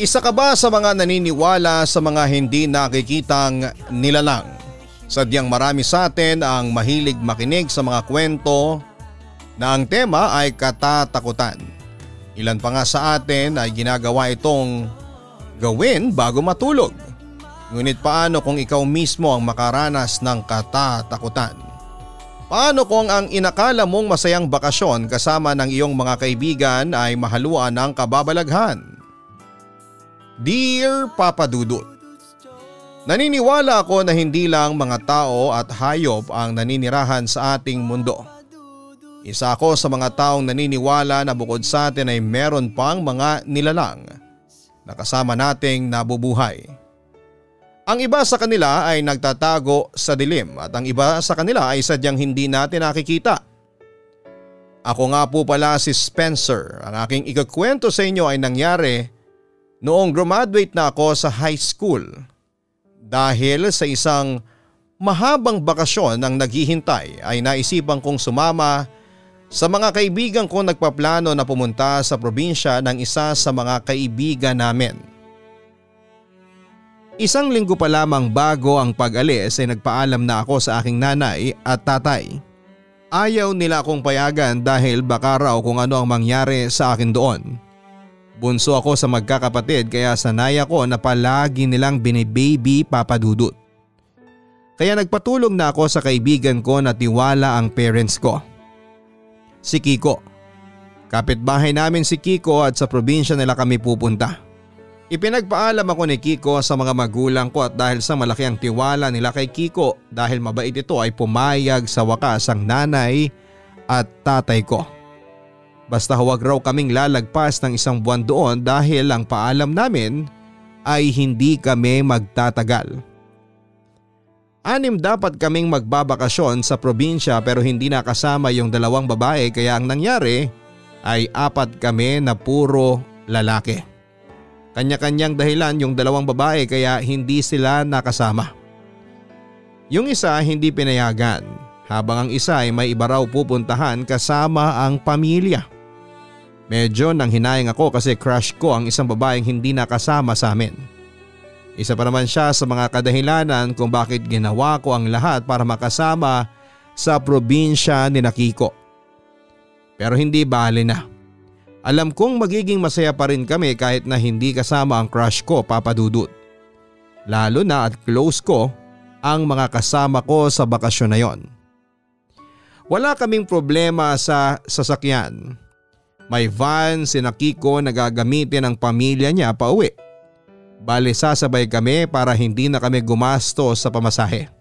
Isa ka ba sa mga naniniwala sa mga hindi nakikitang nilalang? Sadyang marami sa atin ang mahilig makinig sa mga kwento na ang tema ay katatakutan. Ilan pa nga sa atin ay ginagawa itong gawin bago matulog. Ngunit paano kung ikaw mismo ang makaranas ng katatakutan? Paano kung ang inakala mong masayang bakasyon kasama ng iyong mga kaibigan ay mahaluan ng kababalaghan? Dear Papa Dudut, naniniwala ako na hindi lang mga tao at hayop ang naninirahan sa ating mundo. Isa ako sa mga taong naniniwala na bukod sa atin ay meron pang mga nilalang na kasama nating nabubuhay. Ang iba sa kanila ay nagtatago sa dilim at ang iba sa kanila ay sadyang hindi natin nakikita. Ako nga po pala si Spencer. Ang aking ikakwento sa inyo ay nangyari noong graduate na ako sa high school dahil sa isang mahabang bakasyon ang naghihintay ay naisipan kong sumama sa mga kaibigan ko nagpaplano na pumunta sa probinsya ng isa sa mga kaibigan namin. Isang linggo pa lamang bago ang pag-alis ay nagpaalam na ako sa aking nanay at tatay. Ayaw nila akong payagan dahil baka raw kung ano ang mangyari sa akin doon. Bunso ako sa magkakapatid kaya sanay ako na palagi nilang binibaby papadudot. Kaya nagpatulong na ako sa kaibigan ko na tiwala ang parents ko. Si Kiko. Kapitbahay namin si Kiko at sa probinsya nila kami pupunta. Ipinagpaalam ako ni Kiko sa mga magulang ko at dahil sa malaki ang tiwala nila kay Kiko dahil mabait ito ay pumayag sa wakas ang nanay at tatay ko. Basta huwag raw kaming lalagpas ng isang buwan doon dahil ang paalam namin ay hindi kami magtatagal. 6 dapat kaming magbabakasyon sa probinsya pero hindi nakasama yung dalawang babae kaya ang nangyari ay 4 kami na puro lalaki. Kanya-kanyang dahilan yung dalawang babae kaya hindi sila nakasama. Yung isa hindi pinayagan habang ang isa ay may iba raw pupuntahan kasama ang pamilya. Medyo nang hinayang ako kasi crush ko ang isang babaeng hindi nakasama sa amin. Isa pa naman siya sa mga kadahilanan kung bakit ginawa ko ang lahat para makasama sa probinsya ni Kiko. Pero hindi bale na. Alam kong magiging masaya pa rin kami kahit na hindi kasama ang crush ko, Papa Dudut. Lalo na at close ko ang mga kasama ko sa bakasyon na yon. Wala kaming problema sa sasakyan. May van si Kiko na gagamitin ng pamilya niya pa uwi. Bale sasabay kami para hindi na kami gumasto sa pamasahe.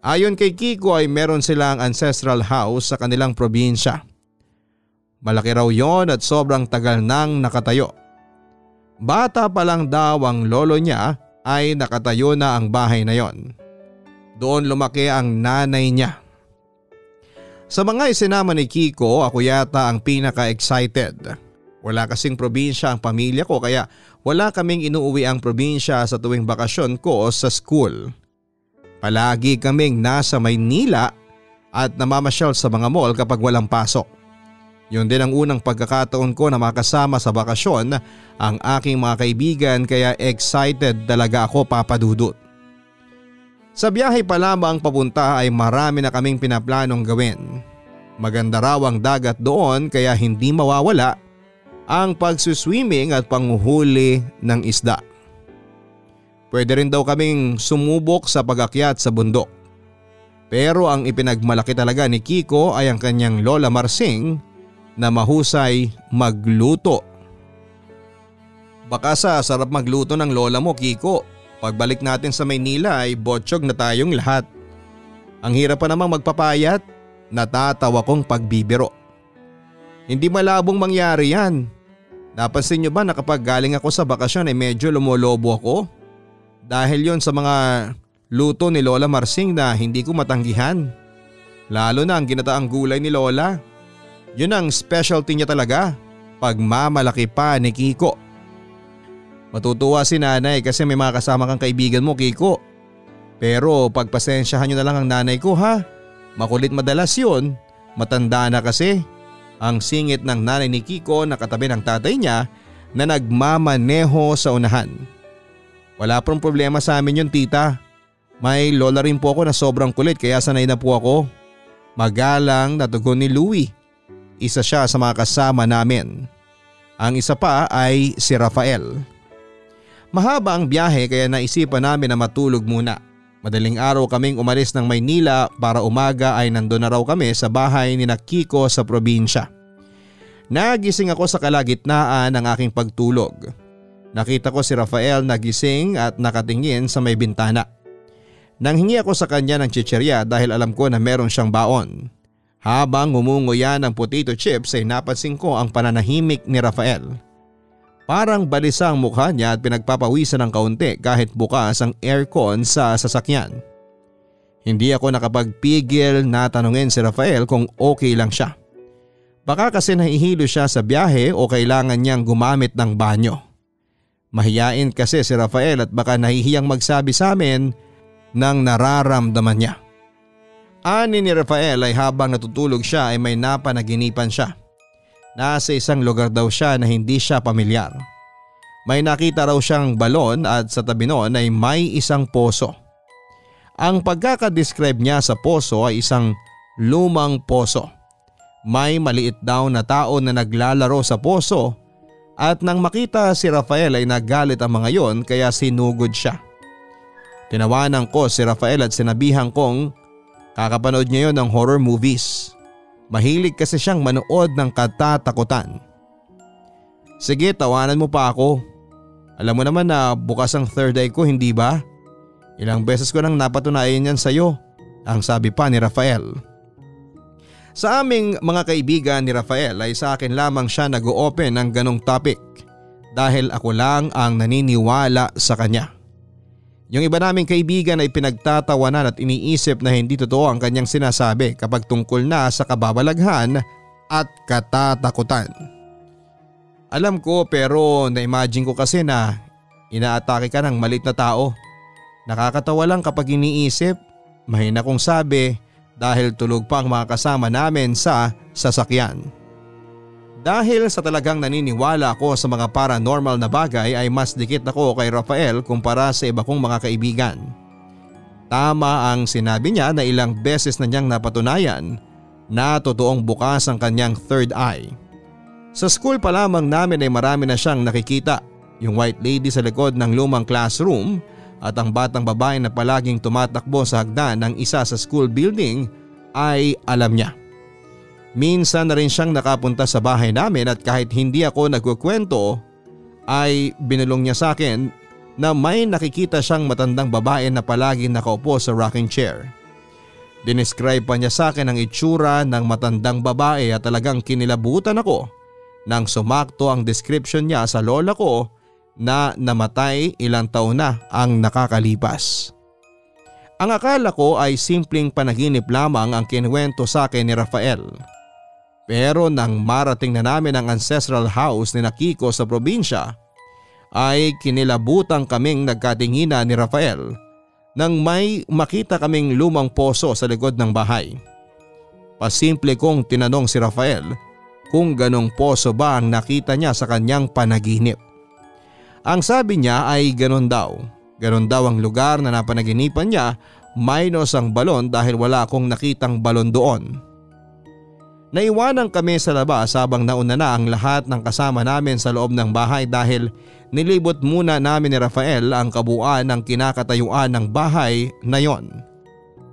Ayon kay Kiko ay meron silang ancestral house sa kanilang probinsya. Malaki raw yon at sobrang tagal nang nakatayo. Bata pa lang daw ang lolo niya ay nakatayo na ang bahay na yon. Doon lumaki ang nanay niya. Sa mga isinama ni Kiko, ako yata ang pinaka-excited. Wala kasing probinsya ang pamilya ko kaya wala kaming inuuwi ang probinsya sa tuwing bakasyon ko sa school. Palagi kaming nasa Maynila at namamasyal sa mga mall kapag walang pasok. Yun din ang unang pagkakataon ko na makasama sa bakasyon ang aking mga kaibigan kaya excited talaga ako, Papa Dudut. Sa biyahe pa lamang papunta ay marami na kaming pinaplanong gawin. Maganda raw ang dagat doon kaya hindi mawawala ang pagsuswimming at panguhuli ng isda. Pwede rin daw kaming sumubok sa pag-akyat sa bundok. Pero ang ipinagmalaki talaga ni Kiko ay ang kanyang Lola Marsing na mahusay magluto. Baka sa sarap magluto ng lola mo, Kiko. Pagbalik natin sa Maynila ay botsyog na tayong lahat. Ang hirap pa namang magpapayat, natatawa kong pagbibiro. Hindi malabong mangyari yan. Napansin nyo ba na kapag galing ako sa bakasyon ay medyo lumolobo ako? Dahil yon sa mga luto ni Lola Marsing na hindi ko matanggihan. Lalo na ang ginataang gulay ni Lola. Yun ang specialty niya talaga, pagmamalaki pa ni Kiko. Matutuwa si nanay kasi may mga kasama kang kaibigan mo, Kiko. Pero pagpasensyahan nyo na lang ang nanay ko ha. Makulit madalas yun. Matanda na kasi. Ang singit ng nanay ni Kiko na katabi ng tatay niya na nagmamaneho sa unahan. Wala pong problema sa amin yun, tita. May lola rin po ako na sobrang kulit kaya sanay na po ako. Magalang na tugon ni Louie. Isa siya sa mga kasama namin. Ang isa pa ay si Rafael. Mahaba ang biyahe kaya naisipan namin na matulog muna. Madaling araw kaming umalis ng Maynila para umaga ay nandun na raw kami sa bahay ni Kiko sa probinsya. Nagising ako sa kalagitnaan ng aking pagtulog. Nakita ko si Rafael nagising at nakatingin sa may bintana. Nanghingi ako sa kanya ng chicherya dahil alam ko na meron siyang baon. Habang ngumunguya ng potato chips ay napansin ko ang pananahimik ni Rafael. Parang balisa ang mukha niya at pinagpapawisan ng kaunti kahit bukas ang aircon sa sasakyan. Hindi ako nakapagpigil na tanungin si Rafael kung okay lang siya. Baka kasi nahihilo siya sa biyahe o kailangan niyang gumamit ng banyo. Mahiyain kasi si Rafael at baka nahihiyang magsabi sa amin nang nararamdaman niya. Ani ni Rafael ay habang natutulog siya ay may napanaginipan siya. Nasa isang lugar daw siya na hindi siya pamilyar. May nakita raw siyang balon at sa tabi noon ay may isang poso. Ang pagkakadescribe niya sa poso ay isang lumang poso. May maliit daw na tao na naglalaro sa poso at nang makita si Rafael ay nagalit ang mga yon kaya sinugod siya. Tinawanan ko si Rafael at sinabihan kong kakapanood niya yon ng horror movies. Mahilig kasi siyang manood ng katatakutan. Sige, tawanan mo pa ako. Alam mo naman na bukas ang third eye ko, hindi ba? Ilang beses ko nang napatunayan yan sa'yo, ang sabi pa ni Rafael. Sa aming mga kaibigan ni Rafael ay sa akin lamang siya nag-o-open ng ganong topic dahil ako lang ang naniniwala sa kanya. Yung iba naming kaibigan ay pinagtatawanan at iniisip na hindi totoo ang kanyang sinasabi kapag tungkol na sa kababalaghan at katatakutan. Alam ko pero na-imagine ko kasi na inaatake ka ng maliit na tao. Nakakatawa lang kapag iniisip, mahina kong sabi dahil tulog pa ang mga kasama namin sa sasakyan. Dahil sa talagang naniniwala ako sa mga paranormal na bagay ay mas dikit ako kay Rafael kumpara sa iba kong mga kaibigan. Tama ang sinabi niya na ilang beses na niyang napatunayan na totoong bukas ang kanyang third eye. Sa school pa lamang namin ay marami na siyang nakikita. Yung white lady sa likod ng lumang classroom at ang batang babae na palaging tumatakbo sa hagdan ng isa sa school building ay alam niya. Minsan na rin siyang nakapunta sa bahay namin at kahit hindi ako nagkukwento ay binulong niya sa akin na may nakikita siyang matandang babae na palagi nakaupo sa rocking chair. Dinescribe pa niya sa akin ang itsura ng matandang babae at talagang kinilabutan ako nang sumakto ang description niya sa lola ko na namatay ilang taon na ang nakakalipas. Ang akala ko ay simpleng panaginip lamang ang kinuwento sa akin ni Rafael. Pero nang marating na namin ang ancestral house ni Kiko sa probinsya ay kinilabutan kaming nagkatinginan ni Rafael nang may makita kaming lumang poso sa likod ng bahay. Pasimple kong tinanong si Rafael kung ganong poso ba ang nakita niya sa kanyang panaginip. Ang sabi niya ay ganon daw. Ganon daw ang lugar na napanaginipan niya minus ang balon dahil wala akong nakitang balon doon. Naiwanan kami sa labas habang nauna na ang lahat ng kasama namin sa loob ng bahay dahil nilibot muna namin ni Rafael ang kabuuan ng kinakatayuan ng bahay na yon.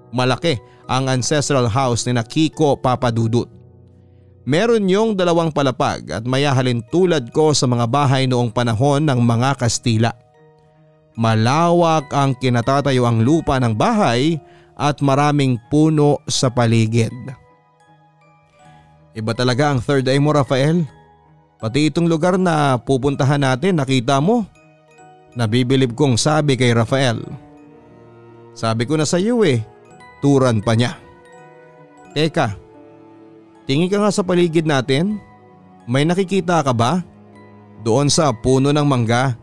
Malaki ang ancestral house ni Kiko, Papa Dudut. Meron yung dalawang palapag at mayahalin tulad ko sa mga bahay noong panahon ng mga Kastila. Malawak ang kinatatayo ang lupa ng bahay at maraming puno sa paligid. Iba talaga ang third eye mo, Rafael. Pati itong lugar na pupuntahan natin nakita mo. Nabibilib kong sabi kay Rafael. Sabi ko na sa iyo eh, turan pa niya. Teka, tingin ka nga sa paligid natin. May nakikita ka ba? Doon sa puno ng mangga,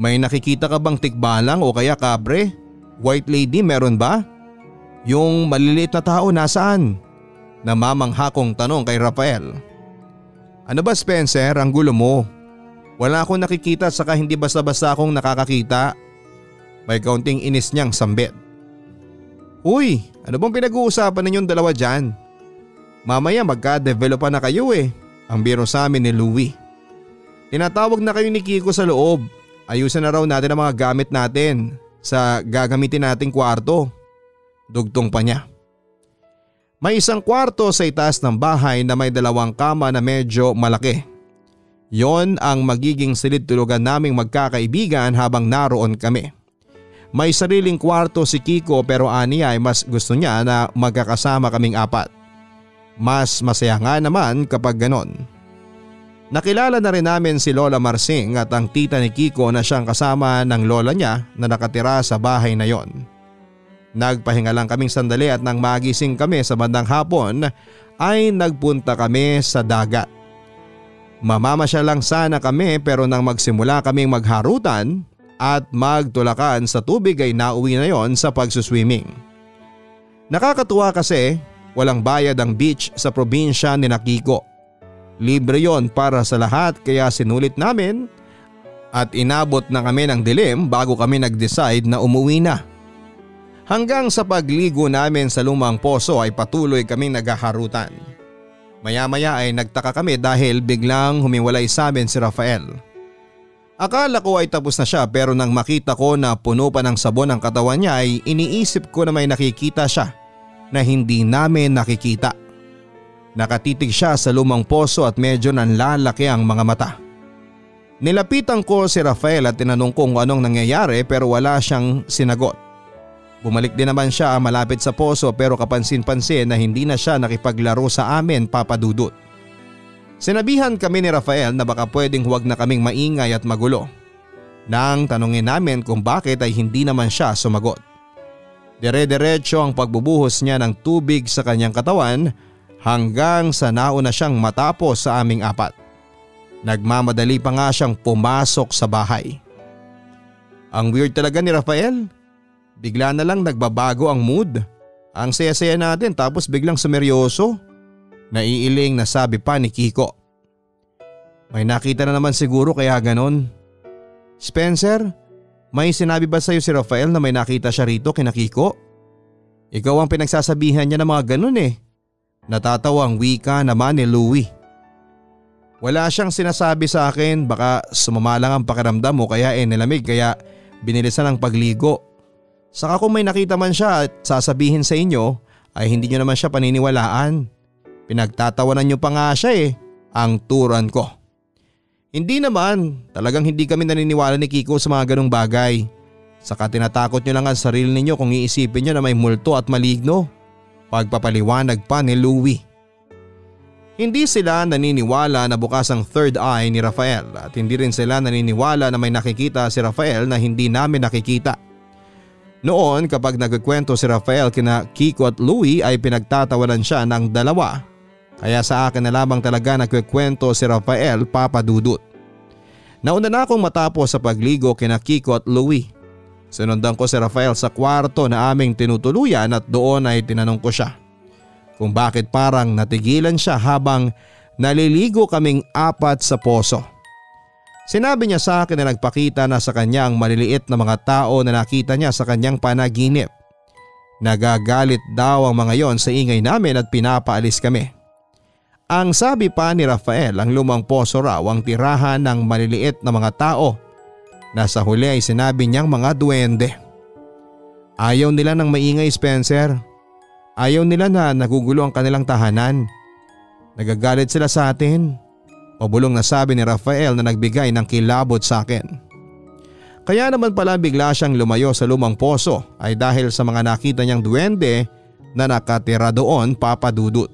may nakikita ka bang tikbalang o kaya kabre? White lady meron ba? Yung maliliit na tao nasaan? Namamangha kong tanong kay Rafael. Ano ba Spencer, ang gulo mo? Wala akong nakikita saka hindi basta-basta akong nakakakita. May kaunting inis niyang sambit. Uy, ano bang pinag-uusapan ninyong dalawa dyan? Mamaya magka-developa na kayo eh. Ang biro sa amin ni Louie. Tinatawag na kayo ni Kiko sa loob. Ayusan na raw natin ang mga gamit natin sa gagamitin nating kwarto. Dugtong pa niya. May isang kwarto sa itaas ng bahay na may dalawang kama na medyo malaki. Yon ang magiging silid tulugan naming magkakaibigan habang naroon kami. May sariling kwarto si Kiko pero aniya ay mas gusto niya na magkakasama kaming apat. Mas masaya nga naman kapag ganon. Nakilala na rin namin si Lola Marsing at ang tita ni Kiko na siyang kasama ng lola niya na nakatira sa bahay na yon. Nagpahinga lang kaming sandali at nang magising kami sa bandang hapon ay nagpunta kami sa dagat. Mamamasya lang sana kami pero nang magsimula kaming magharutan at magtulakan sa tubig ay nauwi na yon sa pagsuswimming. Nakakatuwa kasi walang bayad ang beach sa probinsya ni Kiko. Libre yon para sa lahat kaya sinulit namin at inabot na kami ng dilim bago kami nag-decide na umuwi na. Hanggang sa pagligo namin sa lumang poso ay patuloy kaming naghaharutan. Maya-maya ay nagtaka kami dahil biglang humiwalay sa amin si Rafael. Akala ko ay tapos na siya pero nang makita ko na puno pa ng sabon ang katawan niya ay iniisip ko na may nakikita siya na hindi namin nakikita. Nakatitig siya sa lumang poso at medyo nanlalaki ang mga mata. Nilapitan ko si Rafael at tinanong kung anong nangyayari pero wala siyang sinagot. Bumalik din naman siya malapit sa poso pero kapansin-pansin na hindi na siya nakipaglaro sa amin, Papa Dudut. Sinabihan kami ni Rafael na baka pwedeng huwag na kaming maingay at magulo. Nang tanungin namin kung bakit ay hindi naman siya sumagot. Dire-diretso ang pagbubuhos niya ng tubig sa kanyang katawan hanggang sa nauna siyang matapos sa aming apat. Nagmamadali pa nga siyang pumasok sa bahay. Ang weird talaga ni Rafael. Bigla na lang nagbabago ang mood. Ang saya-saya natin tapos biglang sumeryoso. Naiiling na sabi pa ni Kiko. May nakita na naman siguro kaya ganon. Spencer, may sinabi ba sa'yo si Rafael na may nakita siya rito kina Kiko? Ikaw ang pinagsasabihan niya ng mga ganon eh. Natatawang wika naman ni Louie. Wala siyang sinasabi sa akin, baka sumama lang ang pakiramdam mo kaya nilamig kaya binilisan ang pagligo. Saka kung may nakita man siya at sasabihin sa inyo ay hindi nyo naman siya paniniwalaan. Pinagtatawanan nyo pa nga siya eh, ang turan ko. Hindi naman, talagang hindi kami naniniwala ni Kiko sa mga ganong bagay. Saka tinatakot nyo lang ang sarili ninyo kung iisipin nyo na may multo at maligno. Pagpapaliwanag pa ni Louie. Hindi sila naniniwala na bukas ang third eye ni Rafael at hindi rin sila naniniwala na may nakikita si Rafael na hindi namin nakikita. Noon kapag nagkukwento si Rafael kina Kiko at Louie ay pinagtatawanan siya ng dalawa. Kaya sa akin na lamang talaga nagkukwento si Rafael, Papa Dudut. Nauna na akong matapos sa pagligo kina Kiko at Louie. Sinundan ko si Rafael sa kwarto na aming tinutuluyan at doon ay tinanong ko siya kung bakit parang natigilan siya habang naliligo kaming apat sa poso. Sinabi niya sa akin na nagpakita na sa kanya ang maliliit na mga tao na nakita niya sa kanyang panaginip. Nagagalit daw ang mga yon sa ingay namin at pinapaalis kami. Ang sabi pa ni Rafael, ang lumang poso raw ang tirahan ng maliliit na mga tao na sa huli ay sinabi niyang mga duwende. Ayaw nila ng maingay, Spencer. Ayaw nila na nagugulo ang kanilang tahanan. Nagagalit sila sa atin. Pabulong na sabi ni Rafael na nagbigay ng kilabot sa akin. Kaya naman pala bigla siyang lumayo sa lumang poso ay dahil sa mga nakita niyang duwende na nakatira doon, Papa Dudut.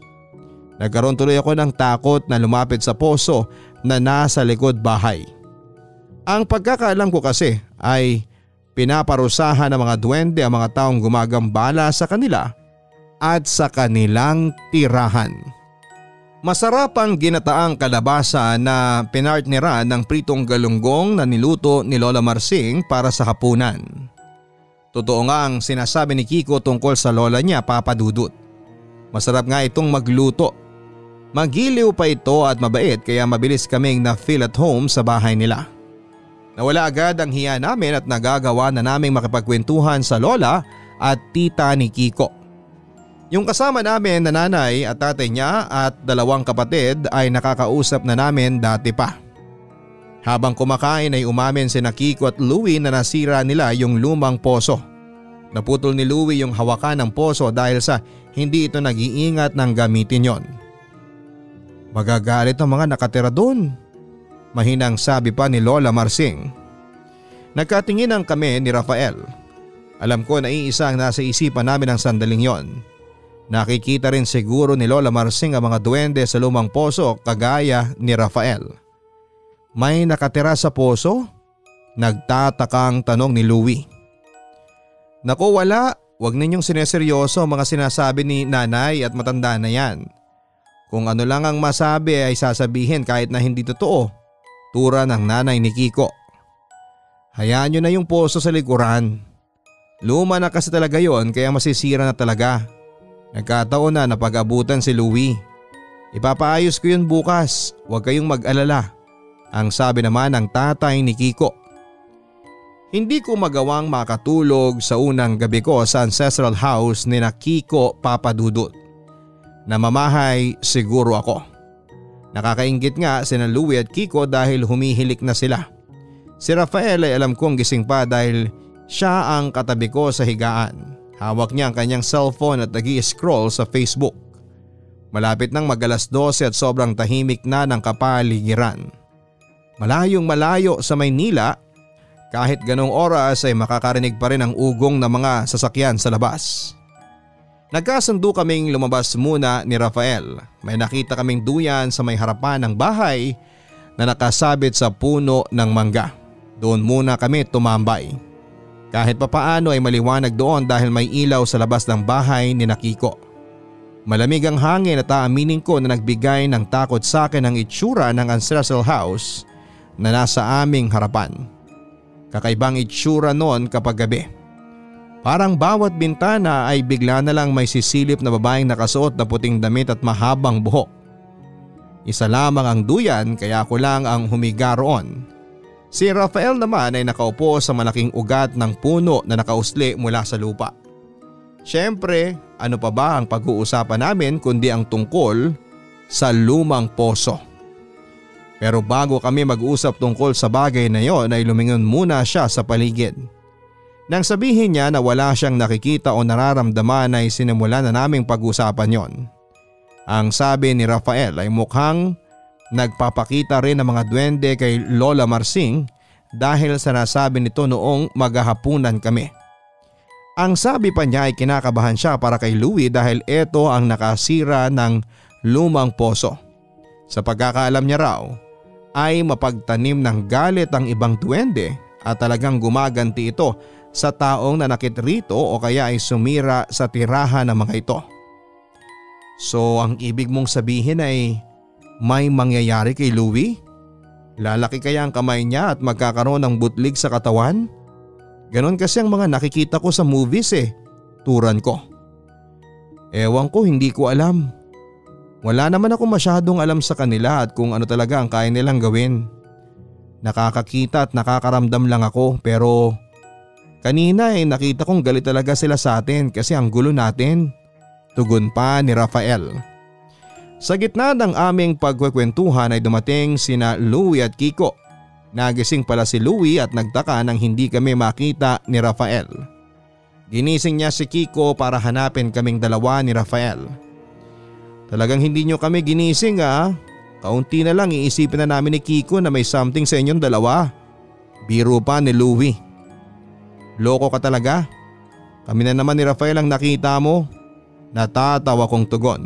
Nagkaroon tuloy ako ng takot na lumapit sa poso na nasa likod bahay. Ang pagkakaalam ko kasi ay pinaparusahan ng mga duwende ang mga taong gumagambala sa kanila at sa kanilang tirahan. Masarap ang ginataang kalabasa na pinartnera ng pritong galunggong na niluto ni Lola Marsing para sa hapunan. Totoo nga ang sinasabi ni Kiko tungkol sa lola niya, Papa Dudut. Masarap nga itong magluto. Magiliw pa ito at mabait kaya mabilis kaming na-feel at home sa bahay nila. Nawala agad ang hiya namin at nagagawa na naming makipagkwentuhan sa lola at tita ni Kiko. Yung kasama namin na nanay at tatay niya at dalawang kapatid ay nakakausap na namin dati pa. Habang kumakain ay umamin sina Kiko at Louie na nasira nila yung lumang poso. Naputol ni Louie yung hawakan ng poso dahil sa hindi ito nag-iingat ng gamitin yon. Magagalit ang mga nakatira doon. Mahinang sabi pa ni Lola Marsing. Nagkatinginan kami ni Rafael. Alam ko na iisa ang nasa isipan namin ang sandaling yon. Nakikita rin siguro ni Lola Marsing ang mga duwende sa lumang poso kagaya ni Rafael. May nakatira sa poso? Nagtatakang tanong ni Louie. Naku wala, wag ninyong sineseryoso mga sinasabi ni nanay at matanda na yan. Kung ano lang ang masabi ay sasabihin kahit na hindi totoo. Tura ng nanay ni Kiko. Hayaan nyo na yung poso sa likuran. Luma na kasi talaga yon kaya masisira na talaga. Nagkataon na napag-abutan si Louie. Ipapaayos ko yun bukas, huwag kayong mag-alala. Ang sabi naman ng tatay ni Kiko. Hindi ko magawang makatulog sa unang gabi ko sa ancestral house ni na Kiko Papadudut. Namamahay siguro ako. Nakakaingit nga sina Louie at Kiko dahil humihilik na sila. Si Rafael ay alam kong gising pa dahil siya ang katabi ko sa higaan. Hawak niya ang kanyang cellphone at nag-i-scroll sa Facebook. Malapit ng mag-alas 12 at sobrang tahimik na ng kapaligiran. Malayong malayo sa Maynila, kahit ganong oras ay makakarinig pa rin ang ugong ng mga sasakyan sa labas. Nagkasundo kaming lumabas muna ni Rafael. May nakita kaming duyan sa may harapan ng bahay na nakasabit sa puno ng mangga. Doon muna kami tumambay. Kahit papaano ay maliwanag doon dahil may ilaw sa labas ng bahay ni Kiko. Malamig ang hangin at aaminin ko na nagbigay ng takot sa akin ang itsura ng ancestral house na nasa aming harapan. Kakaibang itsura noon kapag gabi. Parang bawat bintana ay bigla na lang may sisilip na babaeng nakasuot na puting damit at mahabang buhok. Isa lamang ang duyan kaya ako lang ang humiga roon. Si Rafael naman ay nakaupo sa malaking ugat ng puno na nakausli mula sa lupa. Siyempre, ano pa ba ang pag-uusapan namin kundi ang tungkol sa lumang poso. Pero bago kami mag-usap tungkol sa bagay na yon ay lumingon muna siya sa paligid. Nang sabihin niya na wala siyang nakikita o nararamdaman ay sinimula na naming pag-usapan yon. Ang sabi ni Rafael ay mukhang nagpapakita rin ng mga duwende kay Lola Marsing dahil sa nasabi nito noong maghahapunan kami. Ang sabi pa niya ay kinakabahan siya para kay Louie dahil ito ang nakasira ng lumang poso. Sa pagkakaalam niya raw ay mapagtanim ng galit ang ibang duwende at talagang gumaganti ito sa taong nanakit rito o kaya ay sumira sa tirahan ng mga ito. So ang ibig mong sabihin ay may mangyayari kay Louie? Lalaki kaya ang kamay niya at magkakaroon ng butlig sa katawan? Ganon kasi ang mga nakikita ko sa movies eh. Turan ko. Ewan ko, hindi ko alam. Wala naman ako masyadong alam sa kanila at kung ano talaga ang kaya nilang gawin. Nakakakita at nakakaramdam lang ako pero kanina eh nakita kong galit talaga sila sa atin kasi ang gulo natin. Tugon pa ni Rafael. Sa gitna ng aming pagkwekwentuhan ay dumating sina Louie at Kiko. Nagising pala si Louie at nagtaka nang hindi kami makita ni Rafael. Ginising niya si Kiko para hanapin kaming dalawa ni Rafael. Talagang hindi niyo kami ginising ah. Kaunti na lang iisipin na namin ni Kiko na may something sa inyong dalawa. Biro pa ni Louie. Loko ka talaga. Kami na naman ni Rafael ang nakita mo. Natatawa kong tugon.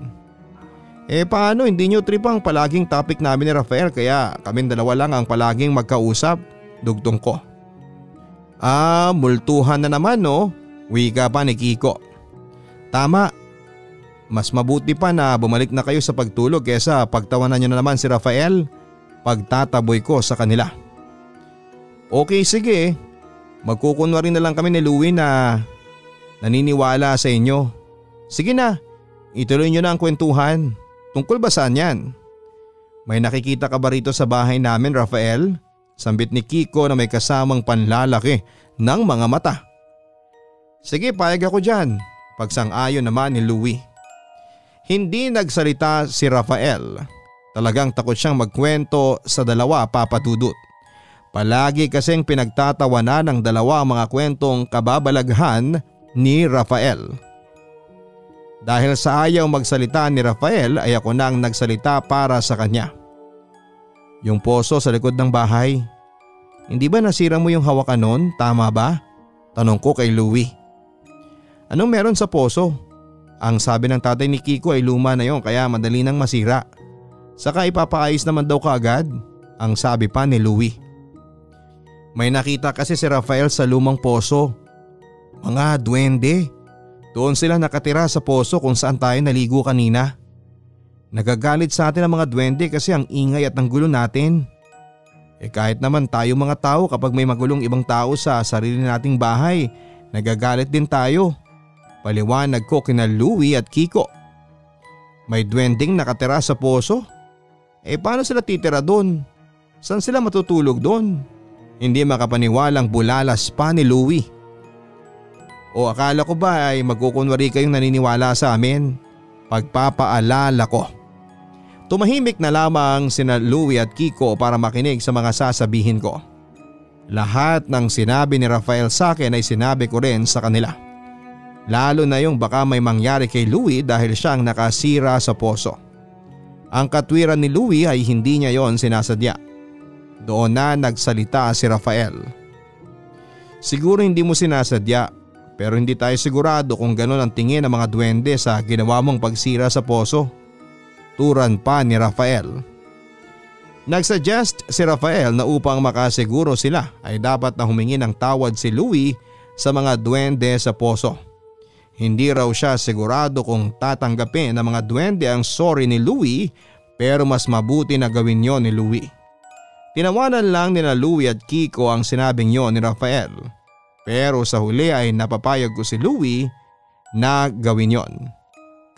Eh paano hindi nyo trip ang palaging topic namin ni Rafael kaya kaming dalawa lang ang palaging magkausap? Dugtong ko. Ah, multuhan na naman no? Wika pa ni Kiko. Tama. Mas mabuti pa na bumalik na kayo sa pagtulog kesa pagtawanan nyo na naman si Rafael. Pagtataboy ko sa kanila. Okay sige. Magkukunwari na lang kami ni Louie na naniniwala sa inyo. Sige na, ituloy nyo na ang kwentuhan. Tungkol ba saan yan? May nakikita ka ba rito sa bahay namin, Rafael? Sambit ni Kiko na may kasamang panlalaki ng mga mata. Sige, payag ako dyan. Pagsang-ayon naman ni Louie. Hindi nagsalita si Rafael. Talagang takot siyang magkwento sa dalawa, Papa Dudut. Palagi kasing pinagtatawanan ng dalawa mga kwentong kababalaghan ni Rafael. Dahil sa ayaw magsalita ni Rafael ay ako nang nagsalita para sa kanya. Yung poso sa likod ng bahay, hindi ba nasira mo yung hawakan nun? Tama ba? Tanong ko kay Louie. Anong meron sa poso? Ang sabi ng tatay ni Kiko ay luma na yon kaya madali nang masira. Saka ipapaayos naman daw kaagad, ang sabi pa ni Louie. May nakita kasi si Rafael sa lumang poso. Mga duwende. Doon sila nakatira sa poso kung saan tayo naligo kanina. Nagagalit sa atin ang mga duwende kasi ang ingay at ang gulo natin. Eh kahit naman tayo mga tao kapag may magulong ibang tao sa sarili nating bahay, nagagalit din tayo. Paliwanag ko kina Louie at Kiko. May duwending nakatira sa poso? Eh paano sila titira doon? Saan sila matutulog doon? Hindi makapaniwalang bulalas pa ni Louie. O akala ko ba ay magkukunwari kayong naniniwala sa amin? Pagpapaalala ko. Tumahimik na lamang sina Louie at Kiko para makinig sa mga sasabihin ko. Lahat ng sinabi ni Rafael sa akin ay sinabi ko rin sa kanila. Lalo na yung baka may mangyari kay Louie dahil siyang nakasira sa poso. Ang katwiran ni Louie ay hindi niya yon sinasadya. Doon na nagsalita si Rafael. Siguro hindi mo sinasadya, pero hindi tayo sigurado kung ganun ang tingin ng mga duwende sa ginawa mong pagsira sa poso. Turan pa ni Rafael. Nagsuggest si Rafael na upang makasiguro sila ay dapat na humingi ng tawad si Louie sa mga duwende sa poso. Hindi raw siya sigurado kung tatanggapin ng mga duwende ang sorry ni Louie, pero mas mabuti na gawin yon ni Louie. Tinawanan lang nina Louie at Kiko ang sinabing yon ni Rafael, pero sa huli ay napapayag ko si Louie na gawin yon.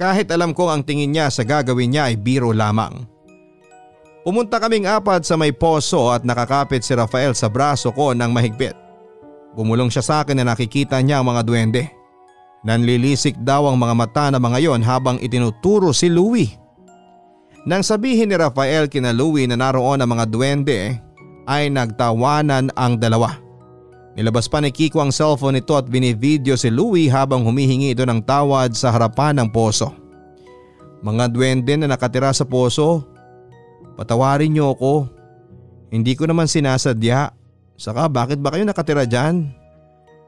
Kahit alam kong ang tingin niya sa gagawin niya ay biro lamang. Pumunta kaming apat sa may poso at nakakapit si Rafael sa braso ko ng mahigpit. Bumulong siya sa akin na nakikita niya ang mga duwende. Nanlilisik daw ang mga mata na mga yon habang itinuturo si Louie. Nang sabihin ni Rafael kina Louie na naroon ang mga duwende ay nagtawanan ang dalawa. Nilabas pa ni Kiko ang cellphone nito at binivideo si Louie habang humihingi ito ng tawad sa harapan ng poso. Mga duwende na nakatira sa poso, patawarin niyo ako. Hindi ko naman sinasadya. Saka bakit ba kayo nakatira dyan?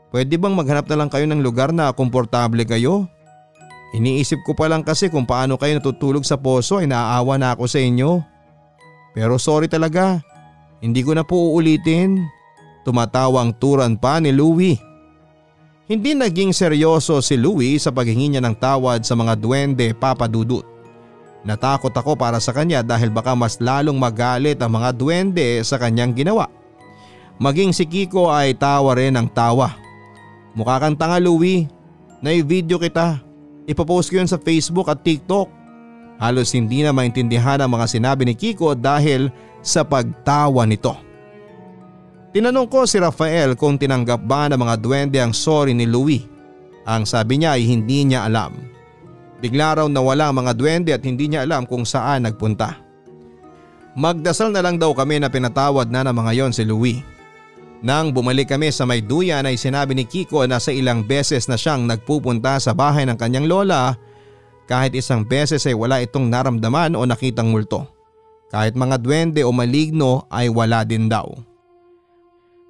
Pwede bang maghanap na lang kayo ng lugar na komportable kayo? Iniisip ko pa lang kasi kung paano kayo natutulog sa poso ay naaawa na ako sa inyo. Pero sorry talaga, hindi ko na po uulitin. Tumatawang turan pa ni Louie. Hindi naging seryoso si Louie sa paghingi niya ng tawad sa mga duwende, Papa Dudut. Natakot ako para sa kanya dahil baka mas lalong magalit ang mga duwende sa kanyang ginawa. Maging si Kiko ay tawa rin ang tawa. Mukha kang tanga, Louie. Nai-video kita. Ipopost ko yun sa Facebook at TikTok. Halos hindi na maintindihan ang mga sinabi ni Kiko dahil sa pagtawa nito. Tinanong ko si Rafael kung tinanggap ba ng mga duwende ang sorry ni Louie. Ang sabi niya ay hindi niya alam. Bigla raw nawala ang mga duwende at hindi niya alam kung saan nagpunta. Magdasal na lang daw kami na pinatawad na ng mga yon si Louie. Nang bumalik kami sa may duyan ay sinabi ni Kiko na sa ilang beses na siyang nagpupunta sa bahay ng kanyang lola, kahit isang beses ay wala itong naramdaman o nakitang multo. Kahit mga duwende o maligno ay wala din daw.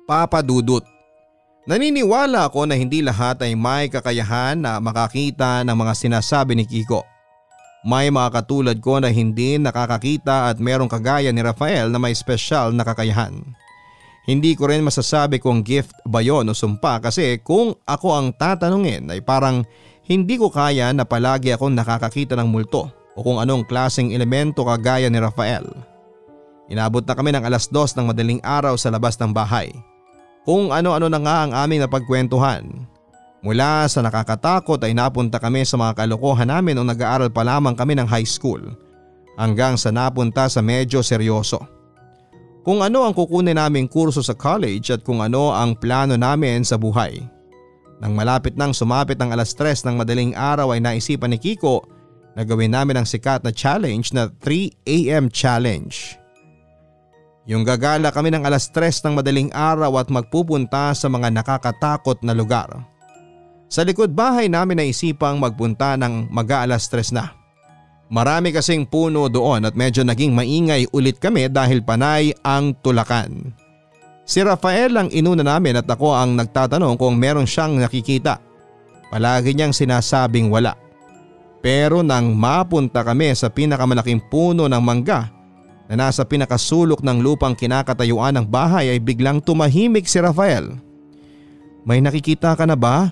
Papa Dudut, naniniwala ako na hindi lahat ay may kakayahan na makakita ng mga sinasabi ni Kiko. May mga katulad ko na hindi nakakakita at merong kagaya ni Rafael na may special na kakayahan. Hindi ko rin masasabi kung gift ba yon o sumpa kasi kung ako ang tatanungin ay parang hindi ko kaya na palagi akong nakakakita ng multo o kung anong klaseng elemento kagaya ni Rafael. Inabot na kami ng 2:00 ng madaling araw sa labas ng bahay. Kung ano-ano na nga ang aming napagkwentuhan. Mula sa nakakatakot ay napunta kami sa mga kalokohan namin nung nag-aaral pa lamang kami ng high school. hanggang sa napunta sa medyo seryoso. Kung ano ang kukunin naming kurso sa college at kung ano ang plano namin sa buhay. Nang malapit nang sumapit ang 3:00 ng madaling araw ay naisipan ni Kiko na gawin namin ang sikat na challenge na 3 AM challenge. Yung gagala kami ng 3:00 ng madaling araw at magpupunta sa mga nakakatakot na lugar. Sa likod bahay namin naisipang magpunta ng maga 3:00 na. Marami kasing puno doon at medyo naging maingay ulit kami dahil panay ang tulakan. Si Rafael ang inuna namin at ako ang nagtatanong kung meron siyang nakikita. Palagi niyang sinasabing wala. Pero nang mapunta kami sa pinakamalaking puno ng mangga na nasa pinakasulok ng lupang kinakatayuan ng bahay ay biglang tumahimik si Rafael. "May nakikita ka na ba?"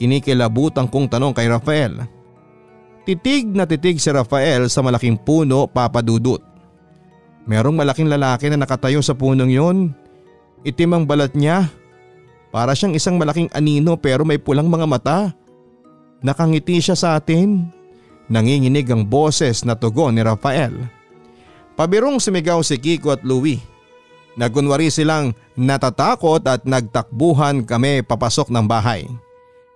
Kinikilabutan kong tanong kay Rafael. Titig na titig si Rafael sa malaking puno, Papa Dudut. "Merong malaking lalaki na nakatayo sa punong yon. Itim ang balat niya. Para siyang isang malaking anino pero may pulang mga mata. Nakangiti siya sa atin." Nanginginig ang boses na tugon ni Rafael. Pabirong sumigaw si Kiko at Louie. Nagkunwari silang natatakot at nagtakbuhan kami papasok ng bahay.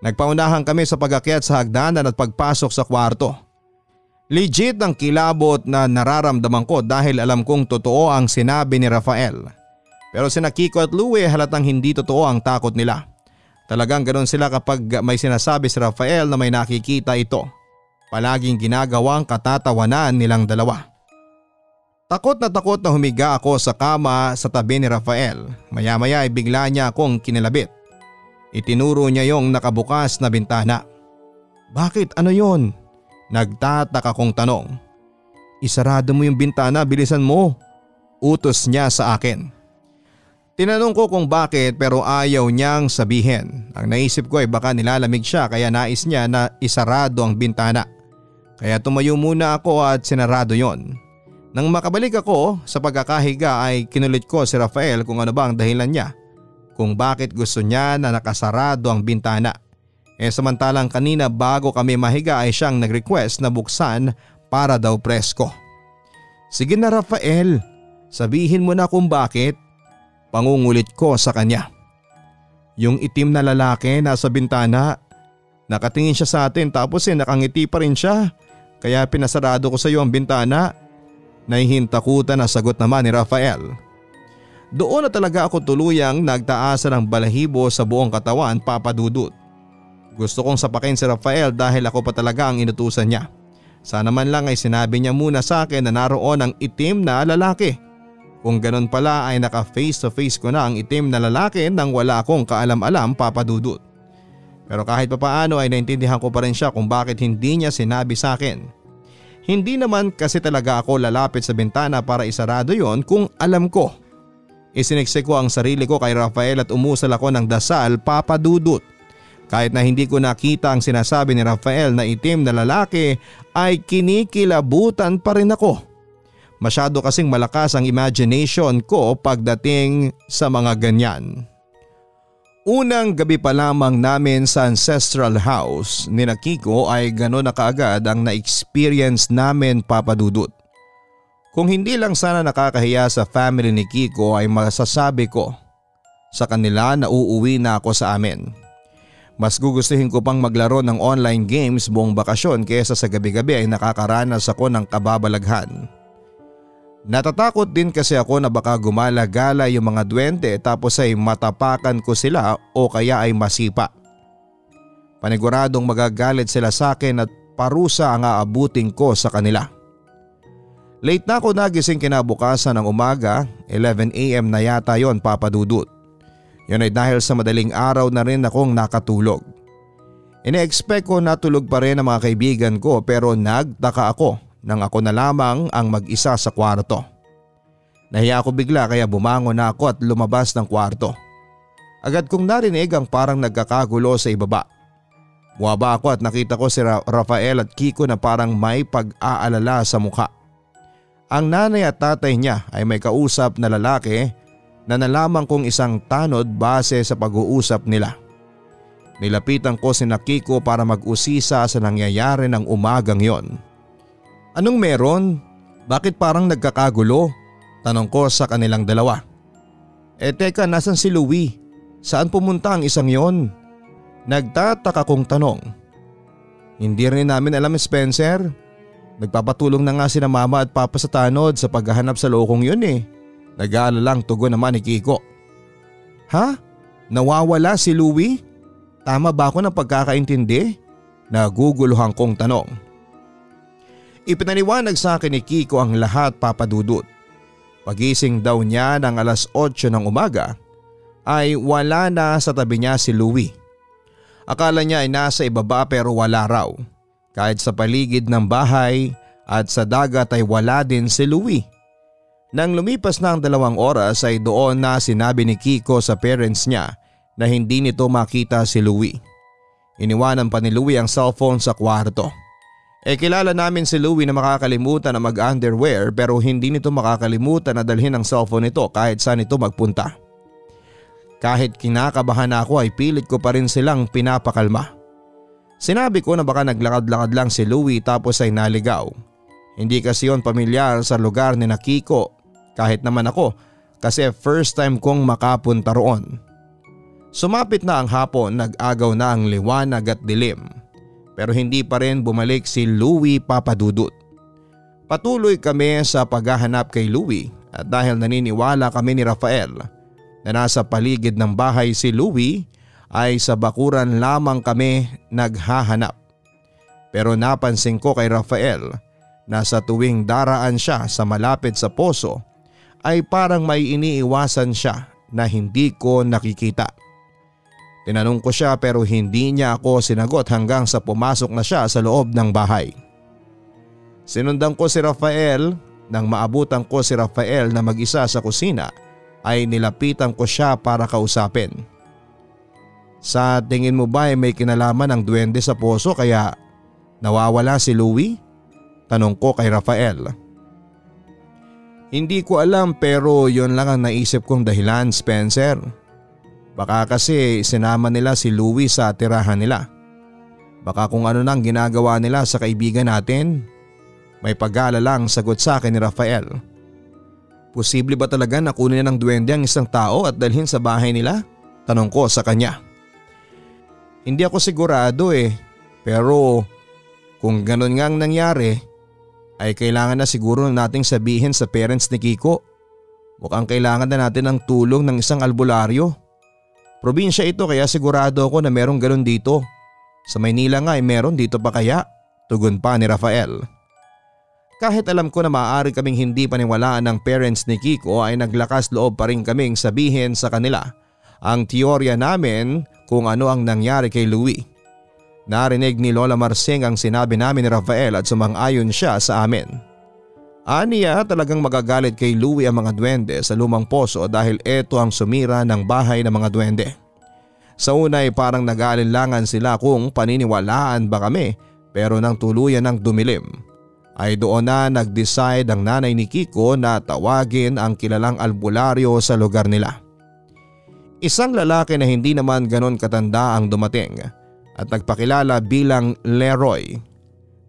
Nagpaunahan kami sa pag-akyat sa hagdanan at pagpasok sa kwarto. Legit ang kilabot na nararamdaman ko dahil alam kong totoo ang sinabi ni Rafael. Pero sina Kiko at Louie halatang hindi totoo ang takot nila. Talagang ganoon sila kapag may sinasabi si Rafael na may nakikita ito. Palaging ginagawang katatawanan nilang dalawa. Takot na humiga ako sa kama sa tabi ni Rafael. Maya-maya ay bigla niya akong kinilabit. Itinuro niya yung nakabukas na bintana. "Bakit? Ano yon?" Nagtataka kong tanong. "Isarado mo yung bintana, bilisan mo." Utos niya sa akin. Tinanong ko kung bakit pero ayaw niyang sabihin. Ang naisip ko ay baka nilalamig siya kaya nais niya na isarado ang bintana. Kaya tumayo muna ako at sinarado yon. Nang makabalik ako sa pagkakahiga ay kinulit ko si Rafael kung ano ba ang dahilan niya. Kung bakit gusto niya na nakasarado ang bintana. Samantalang kanina bago kami mahiga ay siyang nag-request na buksan para daw presko. "Sige na Rafael, sabihin mo na kung bakit." Pangungulit ko sa kanya. "Yung itim na lalaki nasa bintana, nakatingin siya sa atin tapos nakangiti pa rin siya. Kaya pinasarado ko sa iyo ang bintana." Nahihintakutan na sagot naman ni Rafael. Doon na talaga ako tuluyang nagtaasa ng balahibo sa buong katawan, Papa Dudut. Gusto kong sapakin si Rafael dahil ako pa talaga ang inutusan niya. Sana man lang ay sinabi niya muna sa akin na naroon ang itim na lalaki. Kung ganun pala ay naka face to face ko na ang itim na lalaki nang wala akong kaalam-alam, Papa Dudut. Pero kahit papaano ay naintindihan ko pa rin siya kung bakit hindi niya sinabi sa akin. Hindi naman kasi talaga ako lalapit sa bintana para isarado yon kung alam ko. Isiniksik ko ang sarili ko kay Rafael at umusal ako ng dasal, Papa Dudut. Kahit na hindi ko nakita ang sinasabi ni Rafael na itim na lalaki ay kinikilabutan pa rin ako. Masyado kasing malakas ang imagination ko pagdating sa mga ganyan. Unang gabi pa lamang namin sa ancestral house ni Kiko ay gano'n na kaagad ang na-experience namin, Papa Dudut. Kung hindi lang sana nakakahiya sa family ni Kiko ay masasabi ko sa kanila na uuwi na ako sa amin. Mas gugustuhin ko pang maglaro ng online games buong bakasyon kaysa sa gabi-gabi ay nakakaranas ako ng kababalaghan. Natatakot din kasi ako na baka gumala-gala yung mga duwende tapos ay matapakan ko sila o kaya ay masipa. Paniguradong magagalit sila sa akin at parusa ang aabutin ko sa kanila. Late na ako nagising kinabukasan ng umaga, 11 AM na yata yon, Papa Dudut. Yun ay dahil sa madaling araw na rin akong nakatulog. Ine-expect ko natulog pa rin ang mga kaibigan ko pero nagtaka ako nang ako na lamang ang mag-isa sa kwarto. Nahiya ako bigla kaya bumangon na ako at lumabas ng kwarto. Agad kong narinig ang parang nagkakagulo sa ibaba. Buwaba ako at nakita ko si Rafael at Kiko na parang may pag-aalala sa mukha. Ang nanay at tatay niya ay may kausap na lalaki na nalaman kong isang tanod base sa pag-uusap nila. Nilapitan ko si Kiko para mag-usisa sa nangyayari ng umagang yon. "Anong meron?" Bakit parang nagkakagulo? Tanong ko sa kanilang dalawa. Teka, nasan si Louie? Saan pumunta ang isang yon? Nagtataka kong tanong. Hindi rin namin alam, Spencer. Nagpapatulong na nga sina mama at papa sa tanod sa paghahanap sa lokong yun eh. Nag-aalala ang tugon naman ni Kiko. Ha? Nawawala si Louie? Tama ba ako ng pagkakaintindi? Naguguluhan kong tanong. Ipinaliwanag sa akin ni Kiko ang lahat, Papa Dudut. Pagising daw niya ng alas 8 ng umaga ay wala na sa tabi niya si Louie. Akala niya ay nasa ibaba pero wala raw. Kahit sa paligid ng bahay at sa dagat ay wala din si Louie. Nang lumipas na ang 2 oras ay doon na sinabi ni Kiko sa parents niya na hindi nito makita si Louie. Iniwanan pa ni Louie ang cellphone sa kwarto. Kilala namin si Louie na makakalimutan na mag-underwear pero hindi nito makakalimutan na dalhin ang cellphone nito kahit saan ito magpunta. Kahit kinakabahan ako ay pilit ko pa rin silang pinapakalma. Sinabi ko na baka naglakad-lakad lang si Louie tapos ay naligaw. Hindi kasi yon pamilyar sa lugar ni Kiko. Kahit naman ako kasi first time kong makapunta roon. Sumapit na ang hapon, nag-agaw na ang liwanag at dilim. Pero hindi pa rin bumalik si Louie, Papa Dudut. Patuloy kami sa paghahanap kay Louie at dahil naniniwala kami ni Rafael na nasa paligid ng bahay si Louie ay sa bakuran lamang kami naghahanap. Pero napansin ko kay Rafael na sa tuwing daraan siya sa malapit sa poso ay parang may iniiwasan siya na hindi ko nakikita. Tinanong ko siya pero hindi niya ako sinagot hanggang sa pumasok na siya sa loob ng bahay. Sinundan ko si Rafael. Nang maabutan ko si Rafael na mag-isa sa kusina ay nilapitan ko siya para kausapin. Sa tingin mo ba ay may kinalaman ang duwende sa poso kaya nawawala si Louie? Tanong ko kay Rafael. Hindi ko alam pero yon lang ang naisip kong dahilan, Spencer. Baka kasi sinama nila si Louie sa tirahan nila. Baka kung ano nang ginagawa nila sa kaibigan natin. May pag-alalang sagot sa akin ni Rafael. Posible ba talaga na kunin ng duwende ang isang tao at dalhin sa bahay nila? Tanong ko sa kanya. Hindi ako sigurado pero kung ganun nga ang nangyari ay kailangan na siguro nating sabihin sa parents ni Kiko. Mukhang kailangan na natin ng tulong ng isang albularyo. Probinsya ito kaya sigurado ako na merong ganun dito. Sa Maynila nga ay meron, dito pa kaya? Tugon pa ni Rafael. Kahit alam ko na maaari kaming hindi paniwalaan ng parents ni Kiko ay naglakas loob pa rin kaming sabihin sa kanila ang teorya namin kung ano ang nangyari kay Louie. Narinig ni Lola Marsing ang sinabi namin ni Rafael at sumang-ayon siya sa amin. Aniya talagang magagalit kay Louie ang mga duwende sa lumang poso dahil ito ang sumira ng bahay ng mga duwende. Sa una ay parang nag-aalinlangan sila kung paniniwalaan ba kami pero nang tuluyan ng dumilim ay doon na nag-decide ang nanay ni Kiko na tawagin ang kilalang albularyo sa lugar nila. Isang lalaki na hindi naman ganon katanda ang dumating at nagpakilala bilang Leroy.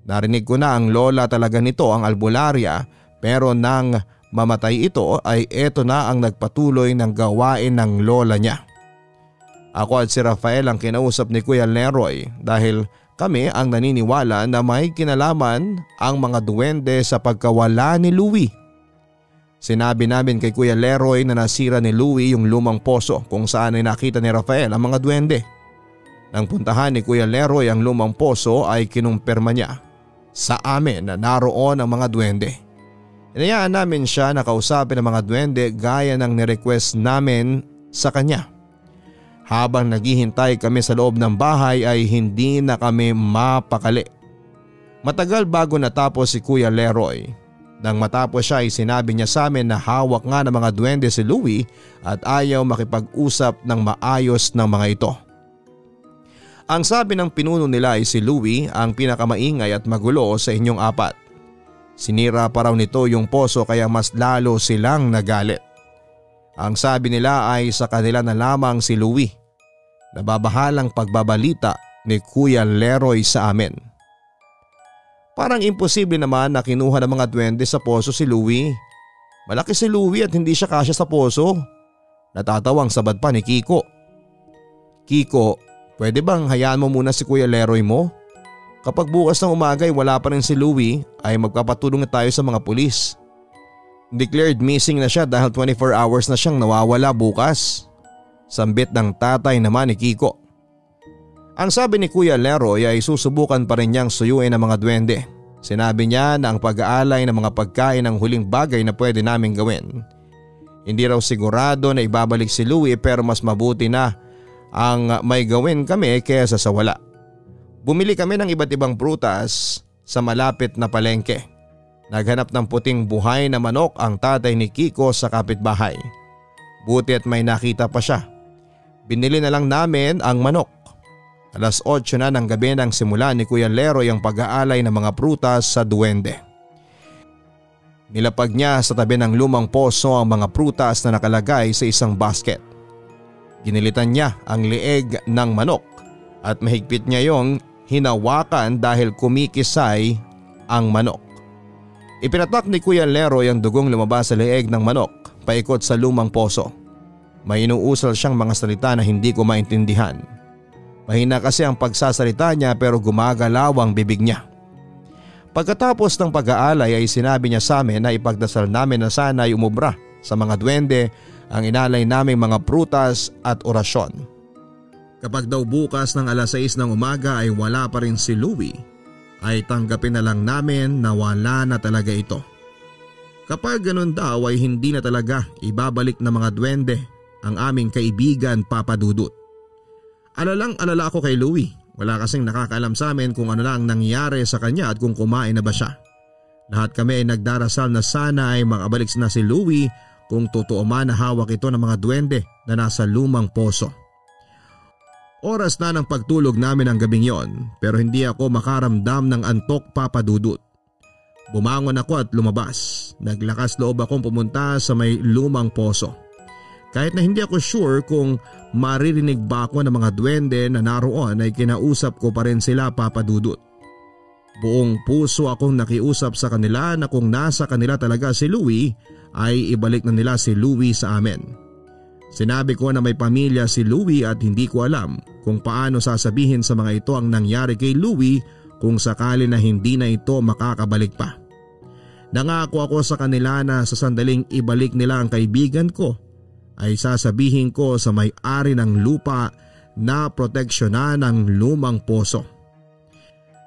Narinig ko na ang lola talaga nito ang albularya pero nang mamatay ito ay eto na ang nagpatuloy ng gawain ng lola niya. Ako at si Rafael ang kinausap ni Kuya Leroy dahil kami ang naniniwala na may kinalaman ang mga duwende sa pagkawala ni Louie. Sinabi namin kay Kuya Leroy na nasira ni Louie yung lumang poso kung saan ay nakita ni Rafael ang mga duwende. Nang puntahan ni Kuya Leroy ang lumang poso ay kinumpirma niya sa amin na naroon ang mga duwende. Inayaan namin siya na kausapin ang mga duwende gaya ng nirequest namin sa kanya. Habang naghihintay kami sa loob ng bahay ay hindi na kami mapakali. Matagal bago natapos si Kuya Leroy. Nang matapos siya ay sinabi niya sa amin na hawak nga ng mga duwende si Louie at ayaw makipag-usap ng maayos ng mga ito. Ang sabi ng pinuno nila ay si Louie ang pinakamaingay at magulo sa inyong apat. Sinira pa raw nito yung poso kaya mas lalo silang nagalit. Ang sabi nila ay sa kanila na lamang si Louie. Nababahalang pagbabalita ni Kuya Leroy sa amin. Parang imposible naman na kinuha ng mga duwende sa poso si Louie. Malaki si Louie at hindi siya kasya sa poso. Natatawang sabad pa ni Kiko. Kiko, pwede bang hayaan mo muna si Kuya Leroy mo? Kapag bukas ng umaga ay wala pa rin si Louie ay magpapatulong na tayo sa mga pulis. Declared missing na siya dahil 24 hours na siyang nawawala bukas. Sambit ng tatay naman ni Kiko. Ang sabi ni Kuya Leroy ay susubukan pa rin niyang suyuin ang mga duwende. Sinabi niya na ang pag-aalay ng mga pagkain ang huling bagay na pwede naming gawin. Hindi raw sigurado na ibabalik si Louie pero mas mabuti na ang may gawin kami kaysa sa wala. Bumili kami ng iba't ibang prutas sa malapit na palengke. Naghanap ng puting buhay na manok ang tatay ni Kiko sa kapitbahay. Buti at may nakita pa siya. Binili na lang namin ang manok. Alas 8 na ng gabi nang simula ni Kuya Leroy ang pag-aalay ng mga prutas sa duwende. Nilapag niya sa tabi ng lumang poso ang mga prutas na nakalagay sa isang basket. Ginilitan niya ang leeg ng manok at mahigpit niya yung hinawakan dahil kumikisay ang manok. Ipinatak ni Kuya Leroy ang dugong lumabas sa leeg ng manok paikot sa lumang poso. May inuusal siyang mga salita na hindi ko maintindihan. Mahina kasi ang pagsasalita niya pero gumagalaw ang bibig niya. Pagkatapos ng pag-aalay ay sinabi niya sa amin na ipagdasal namin na sana ay umubra sa mga duwende ang inalay naming mga prutas at orasyon. Kapag daw bukas ng alas 6 ng umaga ay wala pa rin si Louie, ay tanggapin na lang namin na wala na talaga ito. Kapag ganun daw ay hindi na talaga ibabalik ng mga duwende ang aming kaibigan Papa Dudut. Alalang-alala ako kay Louie, wala kasing nakakaalam sa amin kung ano na ang nangyari sa kanya at kung kumain na ba siya. Lahat kami ay nagdarasal na sana ay makabalik na si Louie kung totoo man na hawak ito ng mga duwende na nasa lumang poso. Oras na ng pagtulog namin ang gabing yon pero hindi ako makaramdam ng antok Papa Dudut. Bumangon ako at lumabas, naglakas loob akong pumunta sa may lumang poso. Kahit na hindi ako sure kung maririnig ba ako ng mga duwende na naroon ay kinausap ko pa rin sila Papa Dudut. Buong puso akong nakiusap sa kanila na kung nasa kanila talaga si Louie ay ibalik na nila si Louie sa amin. Sinabi ko na may pamilya si Louie at hindi ko alam kung paano sasabihin sa mga ito ang nangyari kay Louie kung sakali na hindi na ito makakabalik pa. Nangako ako sa kanila na sa sandaling ibalik nila ang kaibigan ko ay sasabihin ko sa may-ari ng lupa na proteksyonan ng lumang poso.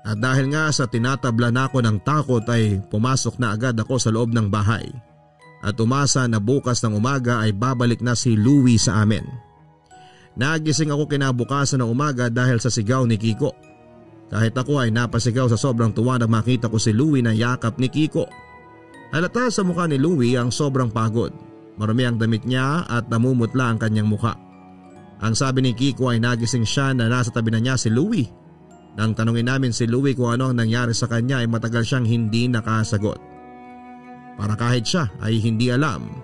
At dahil nga sa tinatabla na ako ng takot ay pumasok na agad ako sa loob ng bahay at umasa na bukas ng umaga ay babalik na si Louie sa amin. Nagising ako kinabukasan ng umaga dahil sa sigaw ni Kiko. Kahit ako ay napasigaw sa sobrang tuwa na makita ko si Louie na yakap ni Kiko. Halata sa mukha ni Louie ang sobrang pagod. Marumi ang damit niya at namumutla ang kanyang mukha. Ang sabi ni Kiko ay nagising siya na nasa tabi na niya si Louie. Nang tanungin namin si Louie kung ano ang nangyari sa kanya ay matagal siyang hindi nakasagot. Para kahit siya ay hindi alam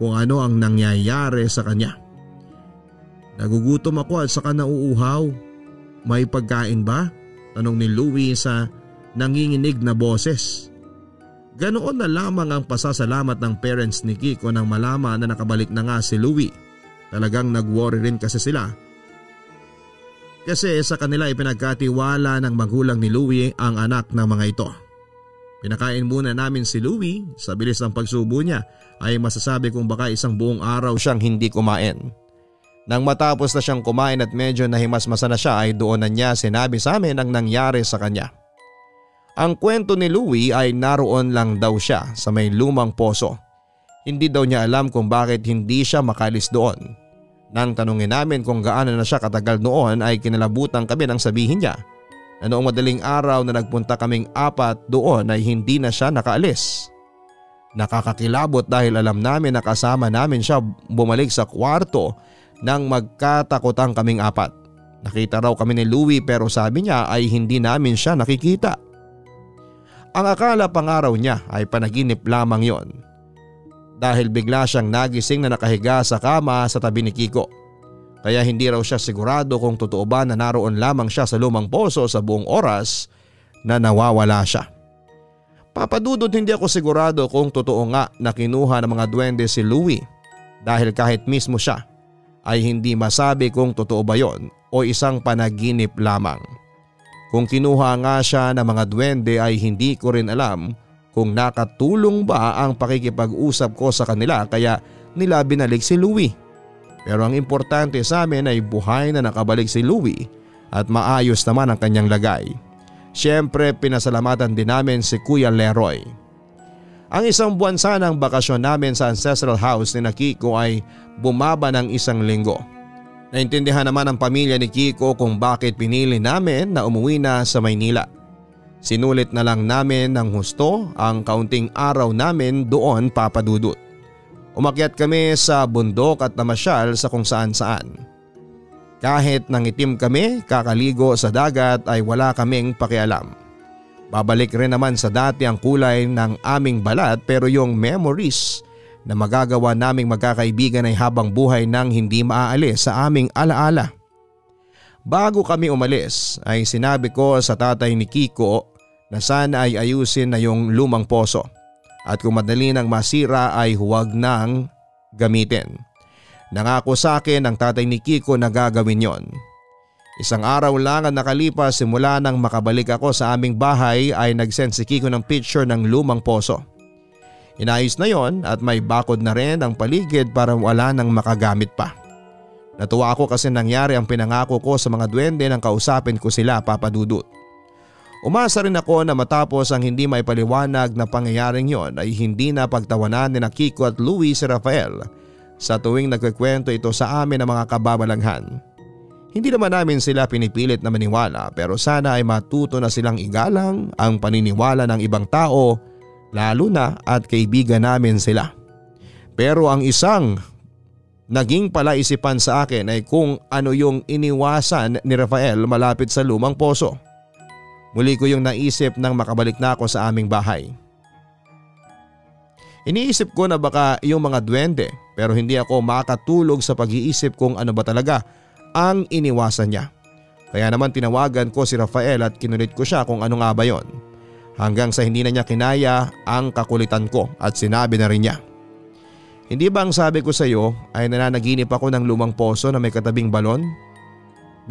kung ano ang nangyayari sa kanya. Nagugutom ako at saka nauuhaw. May pagkain ba? Tanong ni Louie sa nanginginig na boses. Ganoon na lamang ang pasasalamat ng parents ni Kiko nang malaman na nakabalik na nga si Louie. Talagang nag-worry rin kasi sila. Kasi sa kanila ay pinagkatiwala ng magulang ni Louie ang anak ng mga ito. Pinakain muna namin si Louie. Sa bilis ng pagsubo niya ay masasabi kong baka isang buong araw siyang hindi kumain. Nang matapos na siyang kumain at medyo nahimasmasa na siya ay doon na niya sinabi sa amin ang nangyari sa kanya. Ang kwento ni Louie ay naroon lang daw siya sa may lumang poso. Hindi daw niya alam kung bakit hindi siya makalis doon. Nang tanungin namin kung gaano na siya katagal noon ay kinalabutan kami nang sabihin niya na noong madaling araw na nagpunta kaming apat doon ay hindi na siya nakaalis. Nakakakilabot dahil alam namin na kasama namin siya bumalik sa kwarto nang magkatakotang kaming apat. Nakita raw kami ni Louie pero sabi niya ay hindi namin siya nakikita. Ang akala pangaraw niya ay panaginip lamang yon. Dahil bigla siyang nagising na nakahiga sa kama sa tabi ni Kiko. Kaya hindi raw siya sigurado kung totoo ba na naroon lamang siya sa lumang poso sa buong oras na nawawala siya. Papadudod hindi ako sigurado kung totoo nga na kinuha ng mga duwende si Louie dahil kahit mismo siya ay hindi masabi kung totoo ba yon o isang panaginip lamang. Kung kinuha nga siya ng mga duwende ay hindi ko rin alam kung nakatulong ba ang pakikipag-usap ko sa kanila kaya nila binalik si Louie. Pero ang importante sa amin ay buhay na nakabalik si Louie at maayos naman ang kanyang lagay. Siyempre pinasalamatan din namin si Kuya Leroy. Ang isang buwan sanang bakasyon namin sa ancestral house ni Kiko ay bumaba ng isang linggo. Naintindihan naman ang pamilya ni Kiko kung bakit pinili namin na umuwi na sa Maynila. Sinulit na lang namin ng husto ang kaunting araw namin doon, Papa Dudut. Umakyat kami sa bundok at namasyal sa kung saan saan. Kahit nangitim kami kakaligo sa dagat ay wala kaming pakialam. Babalik rin naman sa dati ang kulay ng aming balat pero yung memories na magagawa naming magkakaibigan ay habang buhay nang hindi maaalis sa aming alaala. Bago kami umalis ay sinabi ko sa tatay ni Kiko na sana ay ayusin na yung lumang poso at kung madali nang masira ay huwag nang gamitin. Nangako sa akin ang tatay ni Kiko na gagawin yon. Isang araw lang ang nakalipas simula nang makabalik ako sa aming bahay ay nagsend si Kiko ng picture ng lumang poso. Inayos na yon at may bakod na rin ang paligid para wala nang makagamit pa. Natuwa ako kasi nangyari ang pinangako ko sa mga duwende nang kausapin ko sila, Papa Dudut. Umasa rin ako na matapos ang hindi maipaliwanag na pangyayaring yon ay hindi na pagtawanan ni Kiko at Louie si Rafael. Sa tuwing nagkikwento ito sa amin ng mga kababalaghan. Hindi naman namin sila pinipilit na maniwala pero sana ay matuto na silang igalang ang paniniwala ng ibang tao lalo na at kaibigan namin sila. Pero ang isang naging palaisipan sa akin ay kung ano yung iniwasan ni Rafael malapit sa lumang poso. Muli ko yung naisip nang makabalik na ako sa aming bahay. Iniisip ko na baka yung mga duwende pero hindi ako makatulog sa pag-iisip kung ano ba talaga ang iniwasan niya. Kaya naman tinawagan ko si Rafael at kinulit ko siya kung ano nga ba yon. Hanggang sa hindi na niya kinaya ang kakulitan ko at sinabi na rin niya. Hindi ba ang sabi ko sa iyo ay nananaginip ako ng lumang poso na may katabing balon?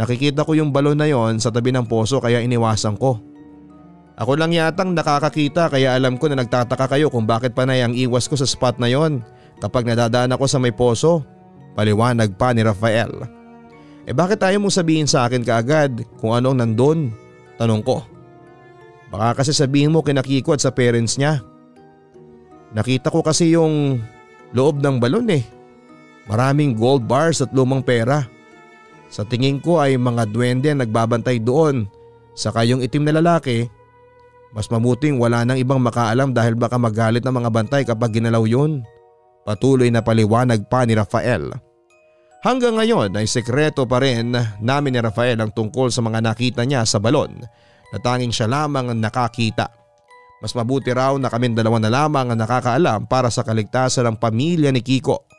Nakikita ko yung balon na yon sa tabi ng poso kaya iniwasan ko. Ako lang yatang nakakakita kaya alam ko na nagtataka kayo kung bakit panay ang iwas ko sa spot na yon kapag nadadaan ako sa may poso, paliwanag pa ni Rafael. Bakit ayaw mong sabihin sa akin kaagad kung anong nandun? Tanong ko. Baka kasi sabihin mo kina Kiko at sa parents niya. Nakita ko kasi yung loob ng balon eh. Maraming gold bars at lumang pera. Sa tingin ko ay mga duwende nagbabantay doon. Saka yung itim na lalaki. Mas mabuting wala nang ibang makaalam dahil baka magalit ng mga bantay kapag ginalaw yun. Patuloy na paliwanag pa ni Rafael. Hanggang ngayon ay sekreto pa rin namin ni Rafael ang tungkol sa mga nakita niya sa balon na tanging siya lamang ang nakakita. Mas mabuti raw na kaming dalawa na lamang ang nakakaalam para sa kaligtasan ng pamilya ni Kiko.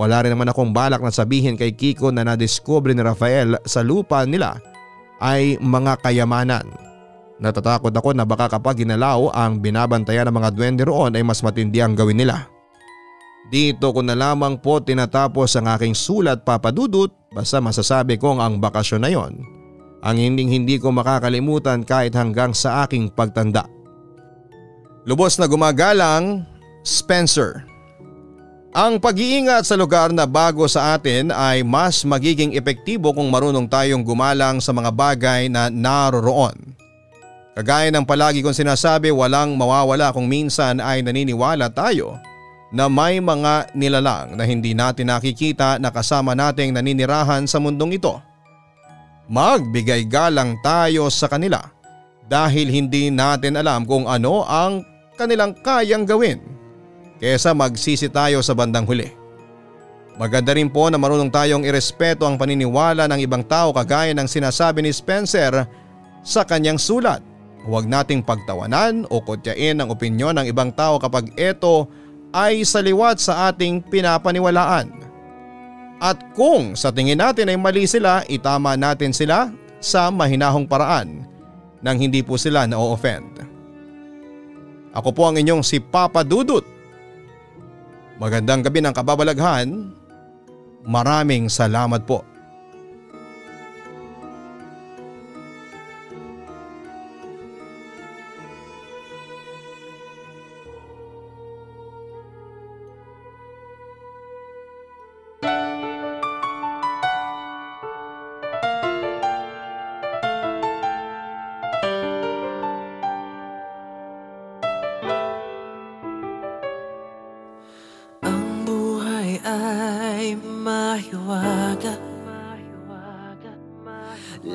Wala rin naman akong balak na sabihin kay Kiko na nadiskubre ni Rafael sa lupa nila ay mga kayamanan. Natatakot ako na baka kapag ginalaw ang binabantayan ng mga duwende roon ay mas matindi ang gawin nila. Dito ko na lamang po tinatapos ang aking sulat, Papa Dudut, basta masasabi kong ang bakasyon na yon. Ang hindi ko makakalimutan kahit hanggang sa aking pagtanda. Lubos na gumagalang, Spencer. Ang pag-iingat sa lugar na bago sa atin ay mas magiging epektibo kung marunong tayong gumalang sa mga bagay na naroroon. Kagaya ng palagi kong sinasabi, walang mawawala kung minsan ay naniniwala tayo na may mga nilalang na hindi natin nakikita na kasama nating naninirahan sa mundong ito. Magbigay galang tayo sa kanila dahil hindi natin alam kung ano ang kanilang kayang gawin kesa magsisi tayo sa bandang huli. Maganda rin po na marunong tayong irespeto ang paniniwala ng ibang tao kagaya ng sinasabi ni Spencer sa kanyang sulat. Huwag nating pagtawanan o kutyain ang opinyon ng ibang tao kapag ito ay saliwat sa ating pinapaniwalaan. At kung sa tingin natin ay mali sila, itama natin sila sa mahinahong paraan. nang hindi po sila na-offend. Ako po ang inyong si Papa Dudut. Magandang gabi ng kababalaghan. Maraming salamat po.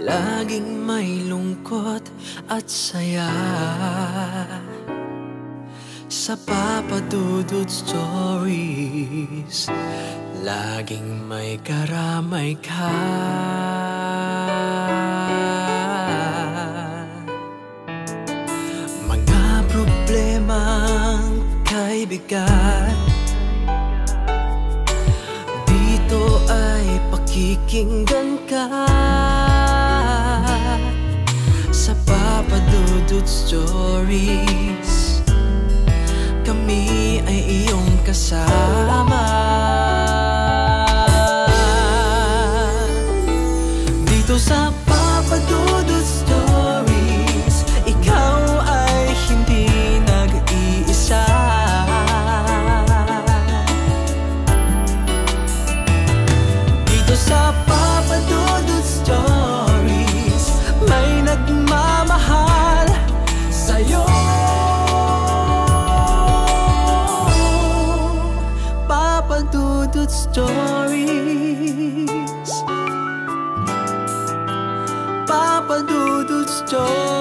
Laging may lungkot at saya sa Papa Dudut Stories. Laging may karamay ka. Mga problemang kaibigan, dito ay pakikinggan ka sa Papa Dudut Stories. Kami ay iyong kasama. Dito sa Papa Dudut Stories, ikaw ay hindi nag-iisa. Dito sa Papa Dudut Stories, nagmamahal sa'yo. Papa Dudut Stories, Papa Dudut Stories.